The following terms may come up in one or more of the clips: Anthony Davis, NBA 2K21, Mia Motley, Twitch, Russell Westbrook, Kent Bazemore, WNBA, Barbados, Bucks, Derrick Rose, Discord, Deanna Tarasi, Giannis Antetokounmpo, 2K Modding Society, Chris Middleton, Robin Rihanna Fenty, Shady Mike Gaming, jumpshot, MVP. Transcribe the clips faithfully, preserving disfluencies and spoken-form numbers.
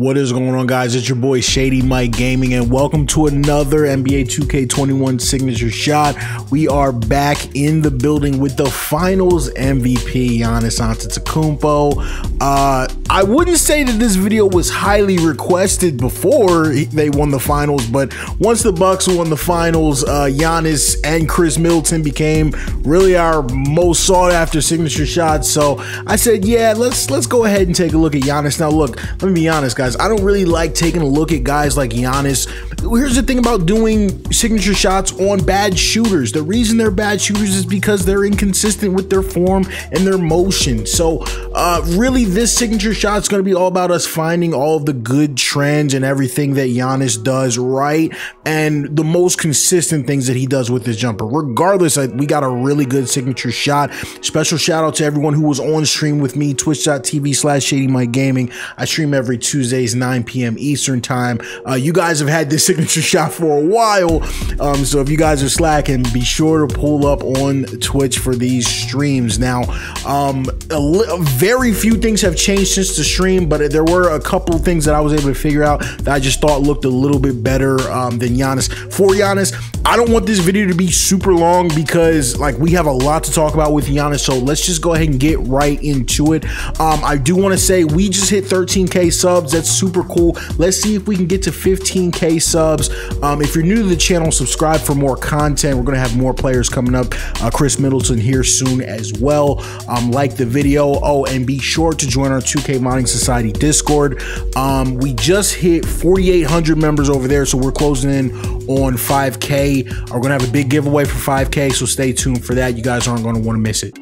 What is going on, guys? It's your boy Shady Mike Gaming, and welcome to another N B A two K twenty-one signature shot. We are back in the building with the Finals M V P Giannis Antetokounmpo. Uh, I wouldn't say that this video was highly requested before they won the Finals, but once the Bucks won the Finals, uh, Giannis and Chris Middleton became really our most sought-after signature shots. So I said, yeah, let's let's go ahead and take a look at Giannis. Now, look, let me be honest, guys. I don't really like taking a look at guys like Giannis. Here's the thing about doing signature shots on bad shooters. The reason they're bad shooters is because they're inconsistent with their form and their motion. So uh, really, this signature shot is going to be all about us finding all of the good trends and everything that Giannis does right and the most consistent things that he does with his jumper. Regardless, I, we got a really good signature shot. Special shout out to everyone who was on stream with me, twitch dot T V slash Shady Mike Gaming. I stream every Tuesdays, nine P M Eastern time. Uh, you guys have had this signature shot for a while, um, so if you guys are slacking, be sure to pull up on Twitch for these streams. Now, um, a very few things have changed since the stream, but there were a couple things that I was able to figure out that I just thought looked a little bit better um, than Giannis. For Giannis, I don't want this video to be super long because, like, we have a lot to talk about with Giannis, so let's just go ahead and get right into it. Um, I do want to say we just hit thirteen K subs. That's super cool. Let's see if we can get to fifteen K subs. Um, if you're new to the channel, subscribe for more content. We're going to have more players coming up. Uh, Chris Middleton here soon as well. Um, like the video. Oh, and be sure to join our two K Modding Society Discord. Um, we just hit forty-eight hundred members over there, so we're closing in on five K. We're going to have a big giveaway for five K, so stay tuned for that. You guys aren't going to want to miss it.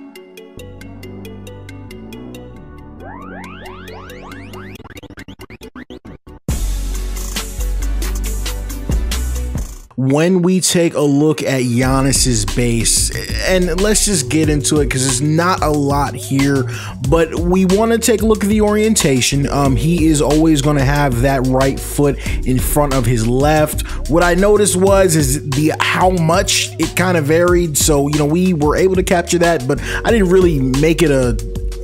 When we take a look at Giannis's base, and let's just get into it because it's not a lot here, but we want to take a look at the orientation. Um, he is always going to have that right foot in front of his left. What I noticed was is the how much it kind of varied. So, you know, we were able to capture that, but I didn't really make it a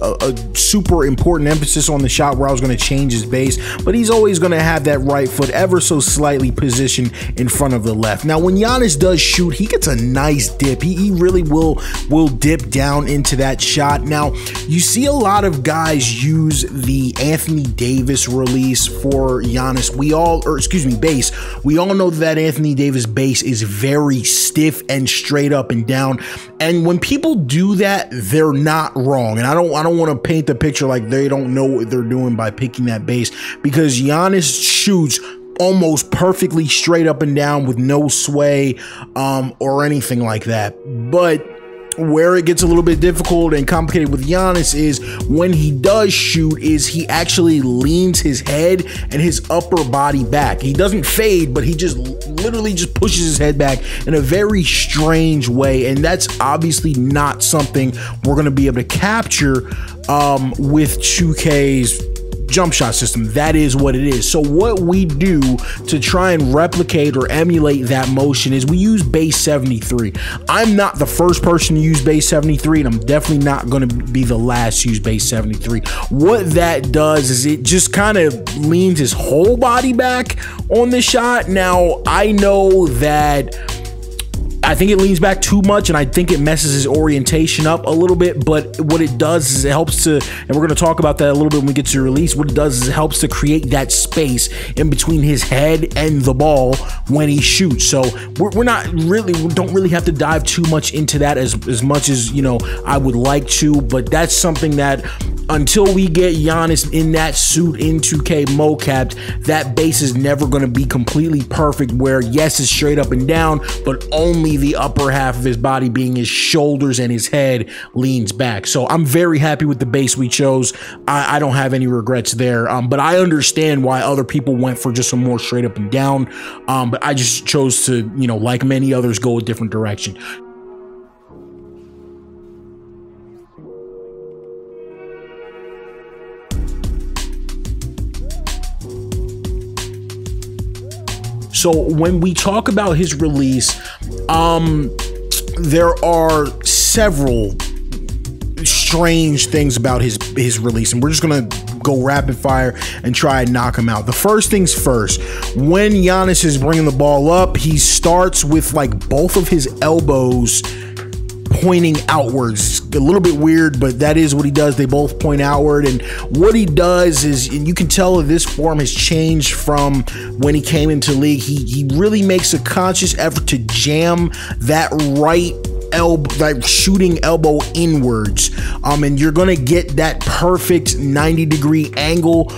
A, a super important emphasis on the shot where I was going to change his base, but he's always going to have that right foot ever so slightly positioned in front of the left. Now, when Giannis does shoot, he gets a nice dip. He, he really will will dip down into that shot. Now, you see a lot of guys use the Anthony Davis release for Giannis. We all, or excuse me, base. We all know that Anthony Davis base is very stiff and straight up and down. And when people do that, they're not wrong. And I don't, I I don't want to paint the picture like they don't know what they're doing by picking that base, because Giannis shoots almost perfectly straight up and down with no sway um, or anything like that. But where it gets a little bit difficult and complicated with Giannis is when he does shoot is he actually leans his head and his upper body back. He doesn't fade, but he just literally just pushes his head back in a very strange way. And that's obviously not something we're going to be able to capture um, with two K's jump shot system. That is what it is. So what we do to try and replicate or emulate that motion is we use base seventy-three. I'm not the first person to use base seventy-three, and I'm definitely not going to be the last to use base seventy-three. What that does is it just kind of leans his whole body back on the shot. Now, I know that I think it leans back too much, and I think it messes his orientation up a little bit, but what it does is it helps to, and we're going to talk about that a little bit when we get to release, what it does is it helps to create that space in between his head and the ball when he shoots. So we're, we're not really, we don't really have to dive too much into that as, as much as, you know, I would like to, but that's something that until we get Giannis in that suit in two K mocapped, that base is never going to be completely perfect where, yes, it's straight up and down, but only the upper half of his body being his shoulders and his head leans back. So I'm very happy with the base we chose. I, I don't have any regrets there, um, but I understand why other people went for just a more straight up and down, um, but I just chose to, you know, like many others, go a different direction. So when we talk about his release, um, there are several strange things about his, his release, and we're just going to go rapid fire and try and knock him out. The first things first, when Giannis is bringing the ball up, he starts with like both of his elbows pointing outwards. A little bit weird, but that is what he does. They both point outward, and what he does is, and you can tell that this form has changed from when he came into the league, he, he really makes a conscious effort to jam that right elbow, like shooting elbow inwards, um, and you're gonna get that perfect ninety degree angle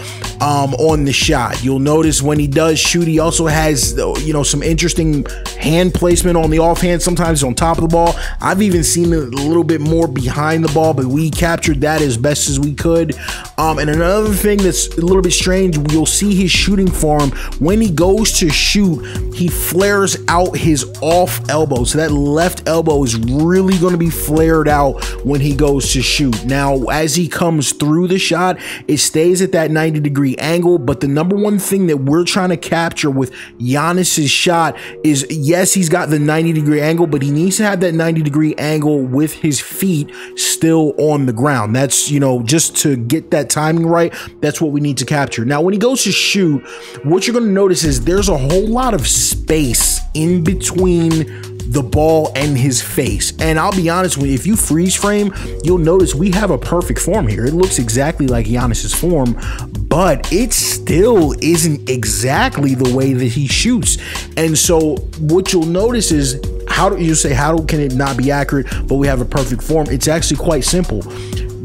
um, on the shot. You'll notice when he does shoot, he also has, you know, some interesting hand placement on the offhand. Sometimes on top of the ball. I've even seen it a little bit more behind the ball, but we captured that as best as we could. Um, and another thing that's a little bit strange, you'll see his shooting form when he goes to shoot, he flares out his off elbow. So that left elbow is really going to be flared out when he goes to shoot. Now, as he comes through the shot, it stays at that ninety degree angle. But the number one thing that we're trying to capture with Giannis's shot is, yes, he's got the ninety degree angle, but he needs to have that ninety degree angle with his feet still on the ground. That's, you know, just to get that timing right. That's what we need to capture. Now, when he goes to shoot, what you're going to notice is there's a whole lot of space in between the ball and his face. And I'll be honest with you, if you freeze frame, you'll notice we have a perfect form here. It looks exactly like Giannis's form, but it still isn't exactly the way that he shoots. And so what you'll notice is, how do you say, how can it not be accurate, but we have a perfect form? It's actually quite simple.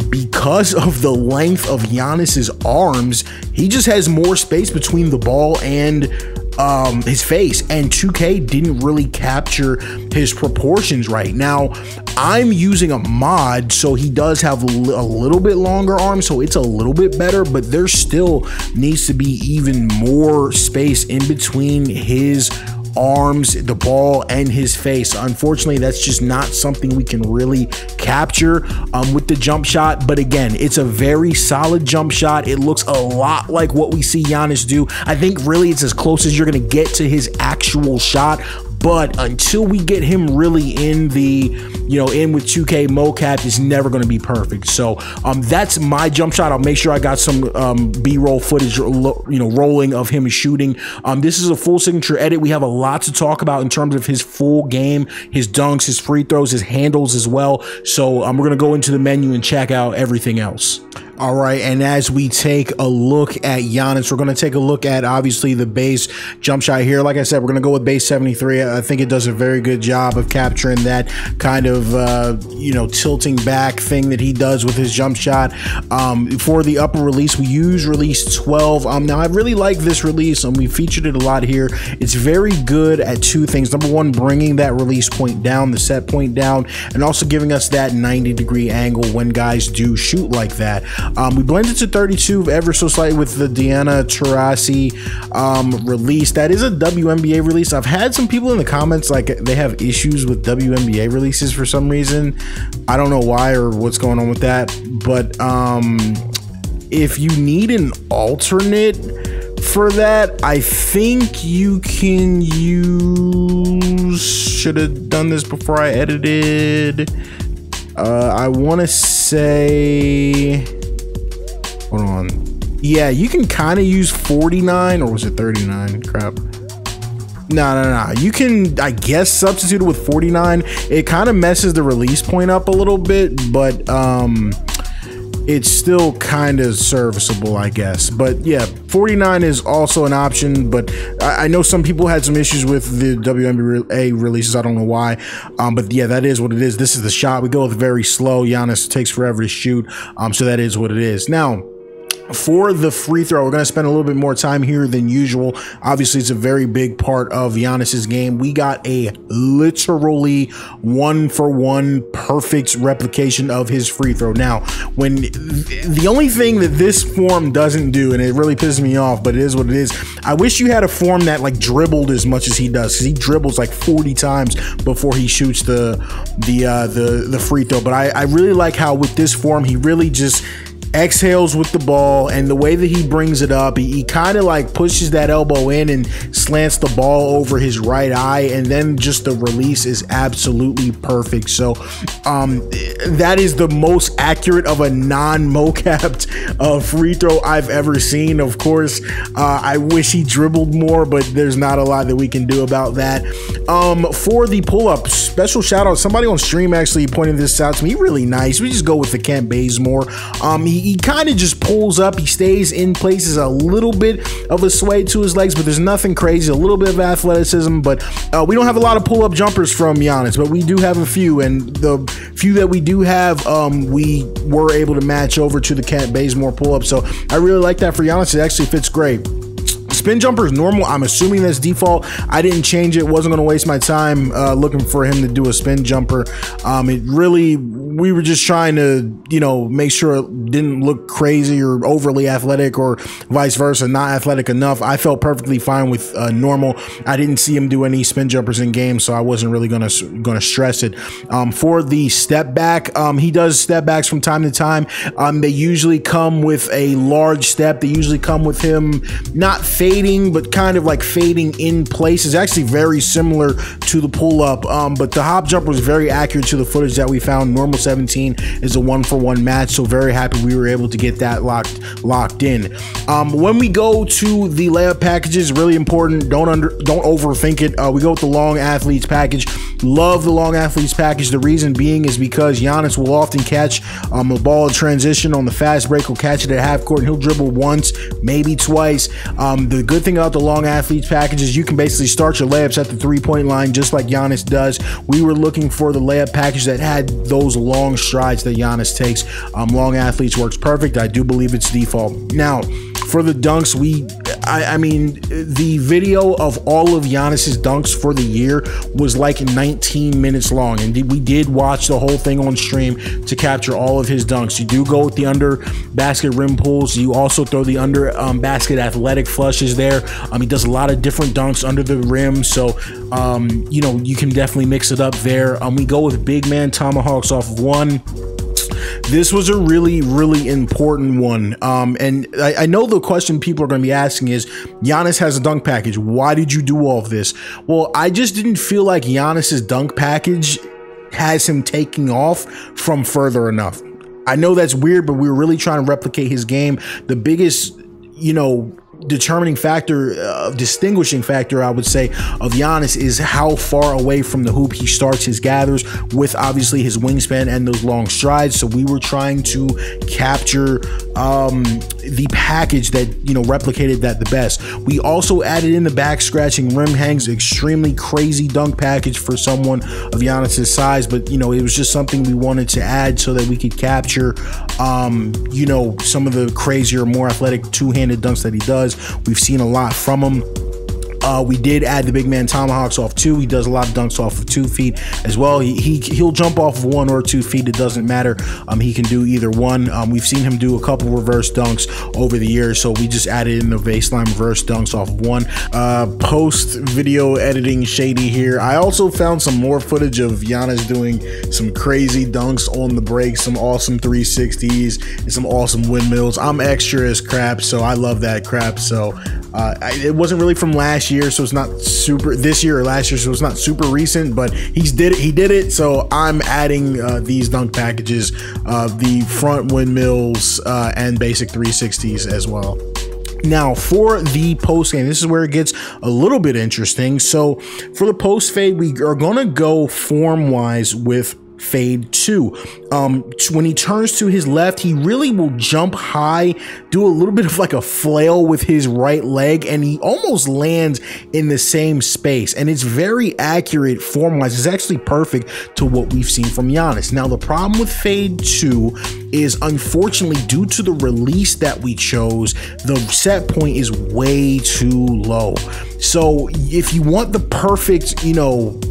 Because of the length of Giannis's arms, he just has more space between the ball and um his face, and two K didn't really capture his proportions right. Now I'm using a mod, so he does have a little bit longer arm, so it's a little bit better, but there still needs to be even more space in between his arms, the ball, and his face. Unfortunately, that's just not something we can really capture um, with the jump shot. But again, it's a very solid jump shot. It looks a lot like what we see Giannis do. I think really it's as close as you're going to get to his actual shot. But until we get him really in the, you know, in with two K mocap, it's never going to be perfect. So um, that's my jump shot. I'll make sure I got some um, B-roll footage, you know, rolling of him shooting. Um, this is a full signature edit. We have a lot to talk about in terms of his full game, his dunks, his free throws, his handles as well. So um, we're going to go into the menu and check out everything else. All right, and as we take a look at Giannis, we're going to take a look at, obviously, the base jump shot here. Like I said, we're going to go with base seventy-three. I think it does a very good job of capturing that kind of, uh, you know, tilting back thing that he does with his jump shot. Um, for the upper release, we use release twelve. Um, now, I really like this release, and we featured it a lot here. It's very good at two things. Number one, bringing that release point down, the set point down, and also giving us that ninety degree angle when guys do shoot like that. Um, we blended to thirty-two ever so slightly with the Deanna Tarasi um, release. That is a W N B A release. I've had some people in the comments like they have issues with W N B A releases for some reason. I don't know why or what's going on with that. But um, if you need an alternate for that, I think you can use... Should have done this before I edited. Uh, I want to say... Hold on. Yeah, you can kind of use forty-nine, or was it thirty-nine? Crap. No, no, no. You can, I guess, substitute it with forty-nine. It kind of messes the release point up a little bit, but um, it's still kind of serviceable, I guess. But yeah, forty-nine is also an option, but I, I know some people had some issues with the W N B A releases. I don't know why, um, but yeah, that is what it is. This is the shot. We go with very slow. Giannis takes forever to shoot, um, so that is what it is. Now, for the free throw, we're going to spend a little bit more time here than usual. Obviously, it's a very big part of Giannis's game. We got a literally one for one perfect replication of his free throw. Now, when the only thing that this form doesn't do, and it really pisses me off, but it is what it is. I wish you had a form that like dribbled as much as he does, because he dribbles like forty times before he shoots the the uh, the the free throw. But I, I really like how with this form, he really just exhales with the ball, and the way that he brings it up, he, he kind of like pushes that elbow in and slants the ball over his right eye, and then just the release is absolutely perfect. So um, that is the most accurate of a non-mocapped uh, free throw I've ever seen. Of course, uh, I wish he dribbled more, but there's not a lot that we can do about that. Um, for the pull-up, special shout out, somebody on stream actually pointed this out to me, really nice. We just go with the Kent Bazemore. Um, he he kind of just pulls up, he stays in places, a little bit of a sway to his legs, but there's nothing crazy, a little bit of athleticism, but uh, we don't have a lot of pull-up jumpers from Giannis, but we do have a few, and the few that we do have, um, we were able to match over to the Kent Bazemore pull-up, so I really like that for Giannis. It actually fits great. Spin jumper is normal. I'm assuming that's default. I didn't change it. Wasn't going to waste my time uh, looking for him to do a spin jumper. Um, it really, we were just trying to, you know, make sure it didn't look crazy or overly athletic or vice versa, not athletic enough. I felt perfectly fine with uh, normal. I didn't see him do any spin jumpers in game, so I wasn't really going to going to stress it. Um, for the step back, um, he does step backs from time to time. Um, they usually come with a large step. They usually come with him not fading. Fading, but kind of like fading in place. Is actually very similar to the pull-up, um, but the hop jumper was very accurate to the footage that we found. Normal seventeen is a one-for-one match, so very happy we were able to get that locked locked in. Um, when we go to the layup packages, really important, don't under don't overthink it. Uh, we go with the long athletes package. Love the long athletes package. The reason being is because Giannis will often catch um, a ball in transition on the fast break. He'll catch it at half court, and he'll dribble once, maybe twice. Um, the The good thing about the long athletes package is you can basically start your layups at the three-point line just like Giannis does. We were looking for the layup package that had those long strides that Giannis takes. Um, long athletes works perfect. I do believe it's default. Now, for the dunks, we, I, I mean, the video of all of Giannis's dunks for the year was like nineteen minutes long, and we did watch the whole thing on stream to capture all of his dunks. You do go with the under basket rim pulls. You also throw the under um, basket athletic flushes there. Um, he does a lot of different dunks under the rim, so um, you know, you can definitely mix it up there. Um, we go with big man tomahawks off of one. This was a really, really important one. Um, and I, I know the question people are going to be asking is, Giannis has a dunk package. Why did you do all of this? Well, I just didn't feel like Giannis's dunk package has him taking off from further enough. I know that's weird, but we were really trying to replicate his game. The biggest, you know, determining factor, uh, distinguishing factor, I would say, of Giannis is how far away from the hoop he starts his gathers with, obviously, his wingspan and those long strides. So we were trying to capture um, the package that, you know, replicated that the best. We also added in the back scratching rim hangs, extremely crazy dunk package for someone of Giannis's size, but, you know, it was just something we wanted to add so that we could capture, um, you know, some of the crazier, more athletic two-handed dunks that he does. We've seen a lot from him. Uh, we did add the big man tomahawks off two. He does a lot of dunks off of two feet as well. He, he he'll jump off of one or two feet. It doesn't matter. Um, he can do either one. Um, we've seen him do a couple reverse dunks over the years. So we just added in the baseline reverse dunks off of one. Uh, post video editing Shady here. I also found some more footage of Giannis doing some crazy dunks on the break, some awesome three sixties, and some awesome windmills. I'm extra as crap, so I love that crap. So uh, I, it wasn't really from last year. year, so it's not super this year or last year, so it's not super recent, but he's did it, he did it, so I'm adding uh, these dunk packages, uh, the front windmills uh, and basic three sixties as well. Now, for the post game, this is where it gets a little bit interesting. So for the post fade, we are gonna go form wise with fade two. Um, when he turns to his left, he really will jump high, do a little bit of like a flail with his right leg, and he almost lands in the same space. And it's very accurate form-wise. It's actually perfect to what we've seen from Giannis. Now, the problem with fade two is, unfortunately, due to the release that we chose, the set point is way too low. So if you want the perfect, you know,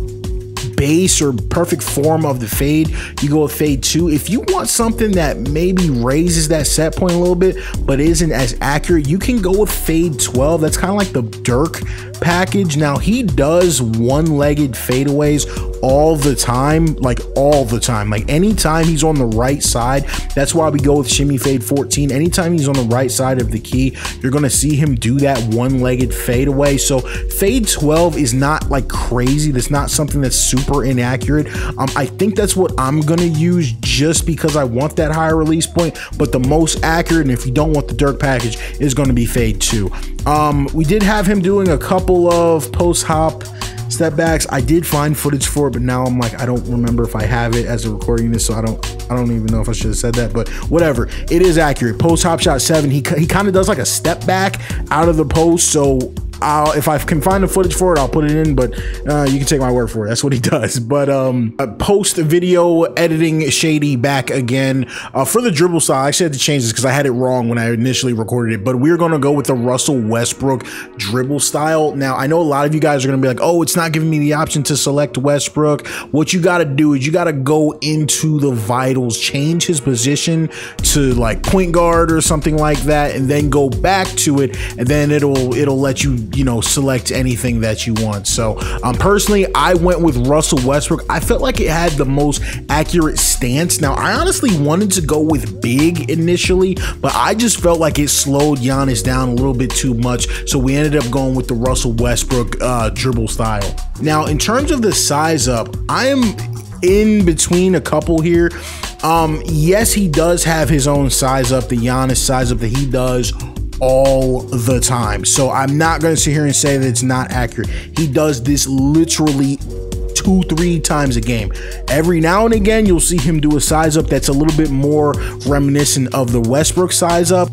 base or perfect form of the fade, you go with fade two. If you want something that maybe raises that set point a little bit but isn't as accurate, you can go with fade twelve. That's kind of like the Dirk package. Now, he does one-legged fadeaways all the time, like all the time, like anytime he's on the right side. That's why we go with shimmy fade fourteen. Anytime he's on the right side of the key, you're going to see him do that one-legged fade away. So fade twelve is not like crazy. That's not something that's super inaccurate. Um, I think that's what I'm going to use just because I want that higher release point, but the most accurate, and if you don't want the Dirk package, is going to be fade two. Um, we did have him doing a couple of post hop step backs. I did find footage for it, but now I'm like, I don't remember if I have it as a recording this, so I don't I don't even know if I should have said that, but whatever. It is accurate. Post hop shot seven. He, he kind of does like a step back out of the post, so I'll, if I can find the footage for it, I'll put it in, but uh, you can take my word for it. That's what he does. But um, post video editing Shady back again uh, for the dribble style. I actually had to change this because I had it wrong when I initially recorded it, but we're going to go with the Russell Westbrook dribble style. Now, I know a lot of you guys are going to be like, oh, it's not giving me the option to select Westbrook. What you got to do is you got to go into the vitals, change his position to like point guard or something like that, and then go back to it, and then it'll it'll let you you know, select anything that you want. So um, personally, I went with Russell Westbrook. I felt like it had the most accurate stance. Now, I honestly wanted to go with big initially, but I just felt like it slowed Giannis down a little bit too much. So we ended up going with the Russell Westbrook uh, dribble style. Now, in terms of the size up, I am in between a couple here. Um, yes, he does have his own size up, the Giannis size up that he does all the time. So I'm not going to sit here and say that it's not accurate. He does this literally two, three times a game. Every now and again, you'll see him do a size up that's a little bit more reminiscent of the Westbrook size up.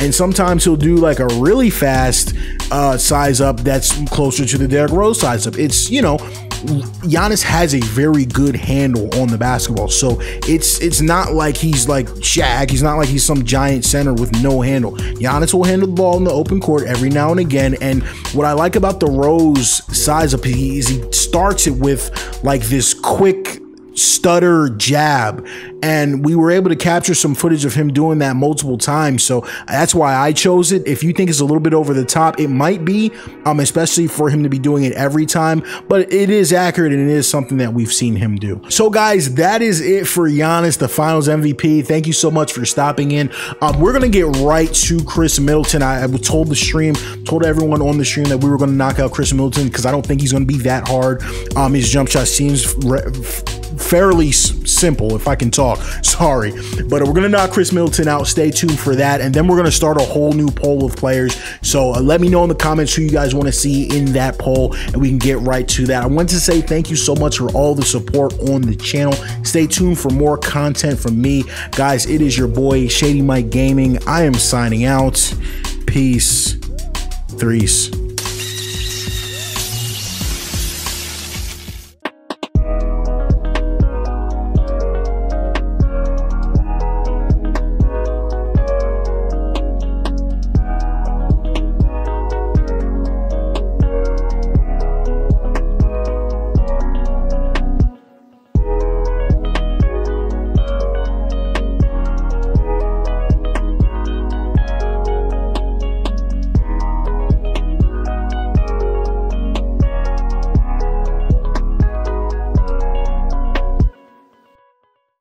And sometimes he'll do like a really fast uh, size up that's closer to the Derrick Rose size up. It's, you know, Giannis has a very good handle on the basketball, so it's it's not like he's like Shaq. He's not like he's some giant center with no handle. Giannis will handle the ball in the open court every now and again, and what I like about the Rose size up is he starts it with like this quick stutter jab, and we were able to capture some footage of him doing that multiple times, so that's why I chose it. If you think it's a little bit over the top, it might be, um, especially for him to be doing it every time, but it is accurate and it is something that we've seen him do. So guys, that is it for Giannis, the finals M V P. Thank you so much for stopping in. Um, we're going to get right to Chris Middleton. I, I told the stream, told everyone on the stream that we were going to knock out Chris Middleton because I don't think he's going to be that hard. Um, his jump shot seems fairly simple, if I can talk, sorry, but we're gonna knock Chris Middleton out. Stay tuned for that, and then we're gonna start a whole new poll of players. So uh, let me know in the comments who you guys want to see in that poll, and we can get right to that. I want to say thank you so much for all the support on the channel. Stay tuned for more content from me, guys. It is your boy Shady Mike Gaming. I am signing out. Peace. Threes.